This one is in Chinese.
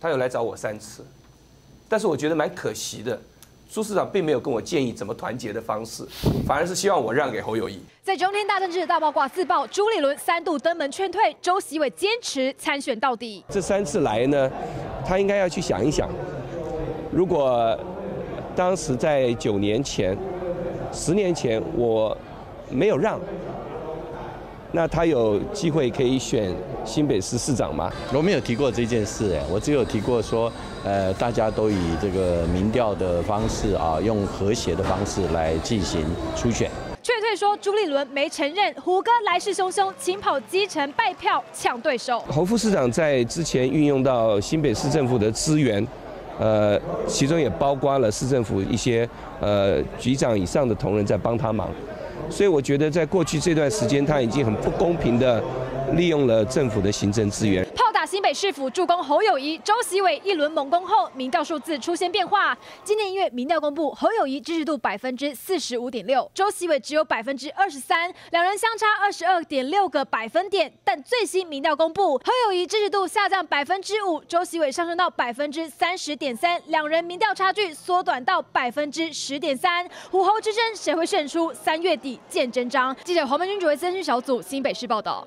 他有来找我3次，但是我觉得蛮可惜的。 朱市长并没有跟我建议怎么团结的方式，反而是希望我让给侯友宜。在中天大政治的大八卦自曝，朱立伦3度登门劝退，周锡瑋坚持参选到底。这3次来呢，他应该要去想一想，如果当时在9年前、10年前我没有让，那他有机会可以选新北市市长吗？我没有提过这件事，我只有提过说。 大家都以这个民调的方式啊，用和谐的方式来进行初选。劝退说朱立伦没承认，胡哥来势汹汹，勤跑基层拜票抢对手。侯副市长在之前运用到新北市政府的资源，其中也包括了市政府一些局长以上的同仁在帮他忙，所以我觉得在过去这段时间，他已经很不公平地利用了政府的行政资源。 新北市府助攻侯友宜，周锡瑋一轮猛攻后，民调数字出现变化。今年1月民调公布，侯友宜支持度45.6%，周锡瑋只有23%，两人相差22.6个百分点。但最新民调公布，侯友宜支持度下降5%，周锡瑋上升到30.3%，两人民调差距缩短到10.3%。虎侯之争，谁会胜出？3月底见真章。记者黄文君、主持，资讯小组，新北市报道。